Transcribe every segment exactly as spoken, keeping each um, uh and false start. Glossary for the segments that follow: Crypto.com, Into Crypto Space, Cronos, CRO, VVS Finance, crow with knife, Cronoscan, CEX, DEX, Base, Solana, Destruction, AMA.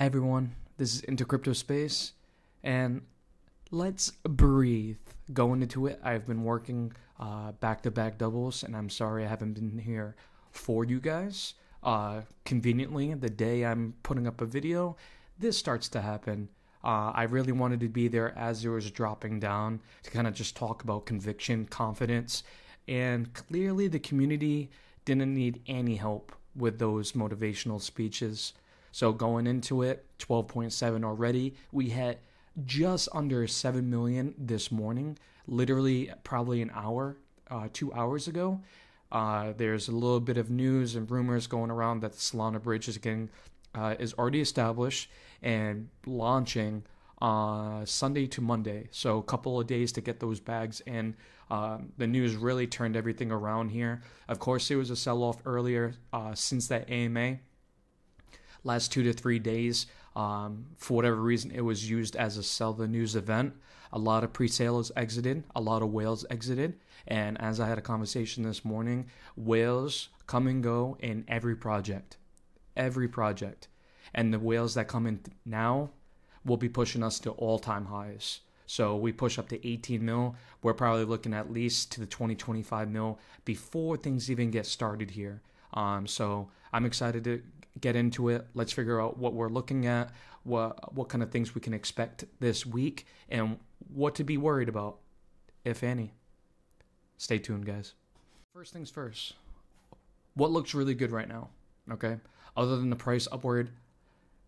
Hey everyone, this is Into Crypto Space, and let's breathe. Going into it, I've been working uh, back-to-back doubles, and I'm sorry I haven't been here for you guys. Uh, conveniently, the day I'm putting up a video, this starts to happen. Uh, I really wanted to be there as it was dropping down to kind of just talk about conviction, confidence, and clearly the community didn't need any help with those motivational speeches. So going into it, twelve point seven already. We had just under seven million this morning, literally probably an hour, uh, two hours ago. Uh, there's a little bit of news and rumors going around that the Solana bridge is getting uh, is already established and launching uh, Sunday to Monday. So a couple of days to get those bags in. Uh, the news really turned everything around here. Of course, there was a sell-off earlier uh, since that A M A. Last two to three days, um, for whatever reason, it was used as a sell the news event. A lot of pre-sales exited, a lot of whales exited, and as I had a conversation this morning, whales come and go in every project, every project, and the whales that come in now will be pushing us to all-time highs. So we push up to eighteen mil. We're probably looking at least to the twenty, twenty-five mil before things even get started here. Um, so I'm excited to get into it. Let's figure out what we're looking at, what what kind of things we can expect this week, and what to be worried about, if any. Stay tuned, guys. First things first, what looks really good right now, okay? Other than the price upward,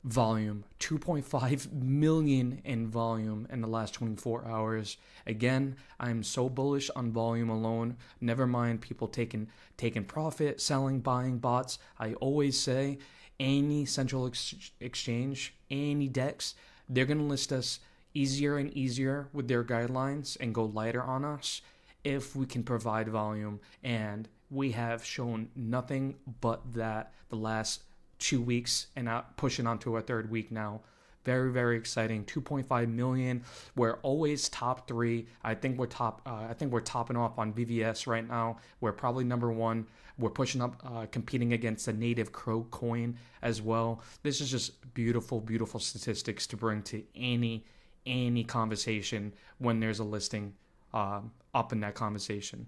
volume, two point five million in volume in the last twenty-four hours. Again, I'm so bullish on volume alone, never mind people taking taking profit, selling, buying bots. I always say any central ex exchange, any DEX, they're going to list us easier and easier with their guidelines and go lighter on us if we can provide volume, and we have shown nothing but that the last two weeks, and out pushing onto our third week now. Very, very exciting. two point five million. We're always top three. I think we're top. Uh, I think we're topping off on V V S right now. We're probably number one. We're pushing up, uh, competing against the native Crow coin as well. This is just beautiful, beautiful statistics to bring to any any conversation when there's a listing uh, up in that conversation.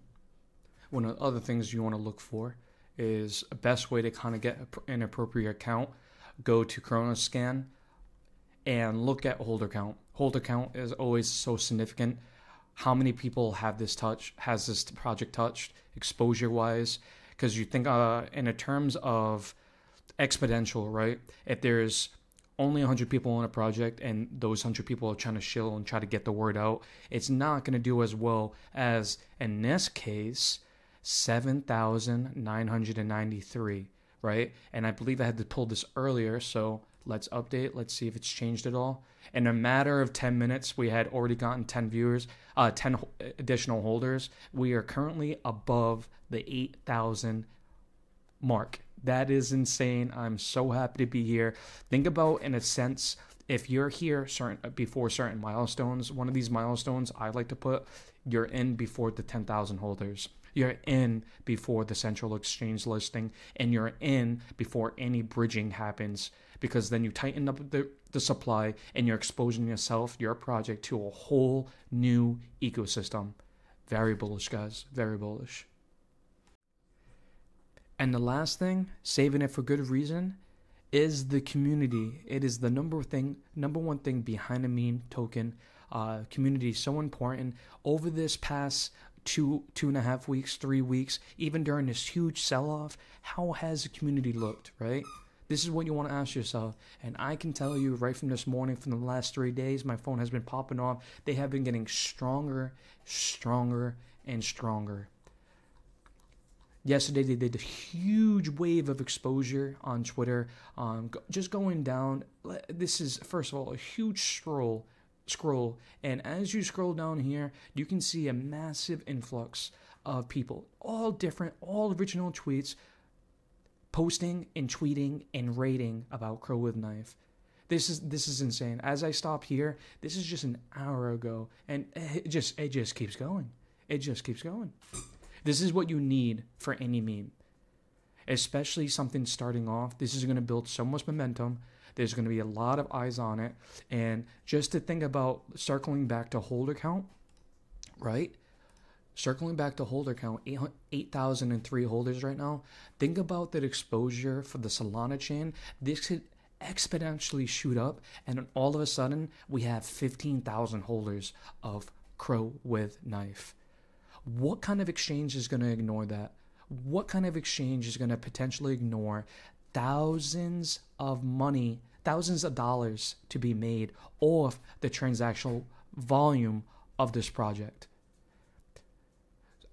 One of the other things you want to look for is the best way to kind of get an appropriate account. Go to Cronoscan and look at holder count. Holder count is always so significant. How many people have this touch, has this project touched exposure wise? Because you think uh, in a terms of exponential, right? If there's only one hundred people on a project and those one hundred people are trying to shill and try to get the word out, it's not going to do as well as in this case, seven thousand nine hundred ninety-three, right? And I believe I had to pull this earlier, so let's update. Let's see if it's changed at all. In a matter of ten minutes, we had already gotten ten viewers, uh, ten additional holders. We are currently above the eight thousand mark. That is insane. I'm so happy to be here. Think about, in a sense, if you're here certain before certain milestones, one of these milestones I like to put, you're in before the ten thousand holders. You're in before the central exchange listing, and you're in before any bridging happens, because then you tighten up the, the supply and you're exposing yourself, your project, to a whole new ecosystem. Very bullish, guys. Very bullish. And the last thing, saving it for good reason, is the community. It is the number thing, number one thing behind a meme token. Uh, community is so important. Over this past two two and a half weeks, three weeks, even during this huge sell-off, how has the community looked, right? This is what you want to ask yourself, and I can tell you right from this morning, from the last three days, my phone has been popping off. They have been getting stronger, stronger, and stronger. Yesterday they did a huge wave of exposure on Twitter, um just going down. This is, first of all, a huge stroll Scroll, and as you scroll down here, you can see a massive influx of people, all different, all original tweets, posting and tweeting and rating about Crow with Knife. This is this is insane. As I stop here, this is just an hour ago, and it just it just keeps going. It just keeps going. This is what you need for any meme, especially something starting off. This is going to build so much momentum. There's going to be a lot of eyes on it. And just to think about circling back to holder count, right? Circling back to holder count, eight thousand three holders right now. Think about that exposure for the Solana chain. This could exponentially shoot up, and then all of a sudden, we have fifteen thousand holders of Crow with Knife. What kind of exchange is going to ignore that? What kind of exchange is going to potentially ignore thousands of money, thousands of dollars to be made off the transactional volume of this project?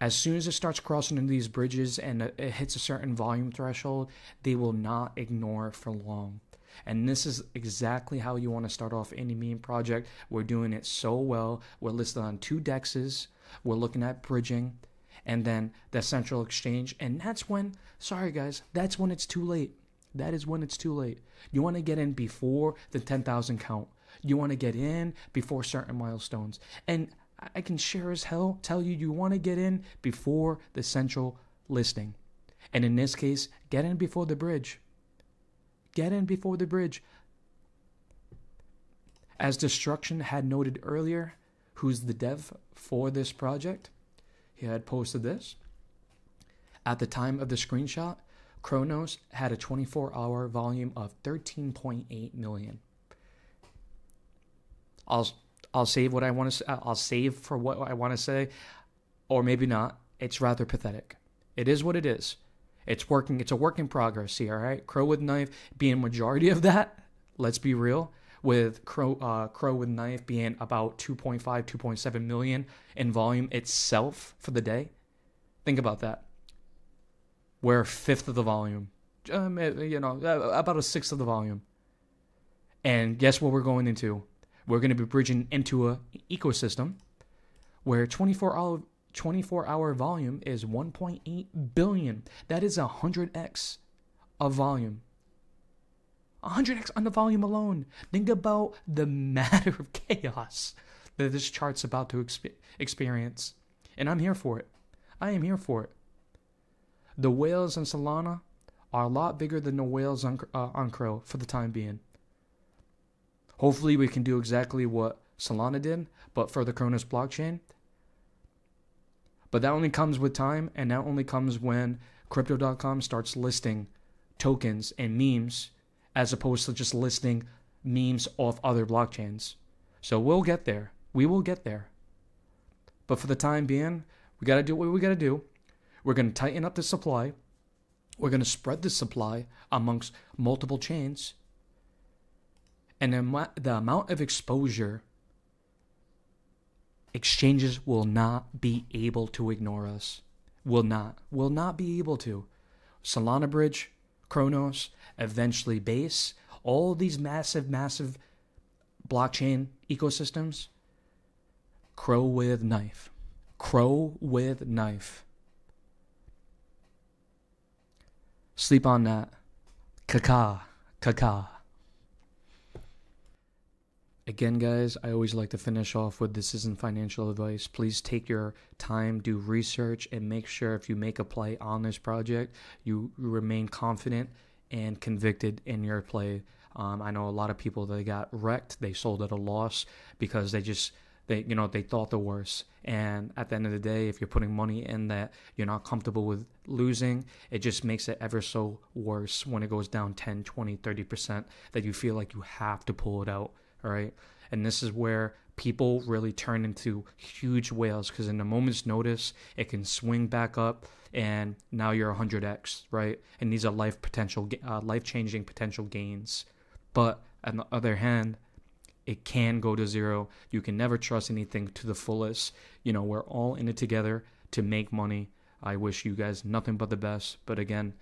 As soon as it starts crossing into these bridges and it hits a certain volume threshold, they will not ignore it for long. And this is exactly how you want to start off any meme project. We're doing it so well. We're listed on two D E Xs. We're looking at bridging and then the central exchange. And that's when, sorry guys, that's when it's too late. That is when it's too late. You want to get in before the ten thousand count. You want to get in before certain milestones. And I can sure as hell tell you, you want to get in before the central listing. And in this case, get in before the bridge. Get in before the bridge. As Destruction had noted earlier, who's the dev for this project, he had posted this. At the time of the screenshot, Cronos had a twenty-four hour volume of thirteen point eight million. I'll... I'll save what I want to. I'll save for what I want to say, or maybe not. It's rather pathetic. It is what it is. It's working. It's a work in progress here. All right, Crow with Knife being majority of that. Let's be real. With Crow, uh, Crow with Knife being about two point five, two point seven million in volume itself for the day. Think about that. We're a fifth of the volume. Um, you know, about a sixth of the volume. And guess what we're going into? We're going to be bridging into an ecosystem where twenty-four hour, twenty-four hour volume is one point eight billion. That is one hundred x of volume. one hundred x on the volume alone. Think about the matter of chaos that this chart's about to exp- experience. And I'm here for it. I am here for it. The whales on Solana are a lot bigger than the whales on, uh, on Crow for the time being. Hopefully we can do exactly what Solana did, but for the Cronos blockchain. But that only comes with time, and that only comes when Crypto dot com starts listing tokens and memes as opposed to just listing memes off other blockchains. So we'll get there. We will get there. But for the time being, we got to do what we got to do. We're going to tighten up the supply. We're going to spread the supply amongst multiple chains. And the amount of exposure, exchanges will not be able to ignore us. Will not. Will not be able to. Solana Bridge, Cronos, eventually Base, all these massive, massive blockchain ecosystems. Crow with Knife. Crow with Knife. Sleep on that. Kaka. Kaka. Again, guys, I always like to finish off with this isn't financial advice. Please take your time, do research, and make sure if you make a play on this project, you remain confident and convicted in your play. Um, I know a lot of people that got wrecked. They sold at a loss because they just, they you know, they thought the worst. And at the end of the day, if you're putting money in that you're not comfortable with losing, it just makes it ever so worse when it goes down ten, twenty, thirty percent that you feel like you have to pull it out. All right. And this is where people really turn into huge whales, because in a moment's notice, it can swing back up and now you're one hundred x, right? And these are life potential, uh, life-changing potential gains. But on the other hand, it can go to zero. You can never trust anything to the fullest. You know, we're all in it together to make money. I wish you guys nothing but the best. But again,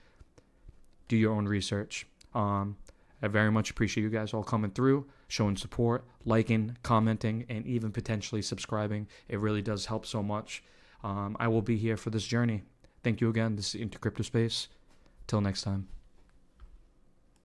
do your own research. Um, I very much appreciate you guys all coming through, showing support, liking, commenting, and even potentially subscribing. It really does help so much. Um, I will be here for this journey. Thank you again. This is Into Crypto Space. Till next time.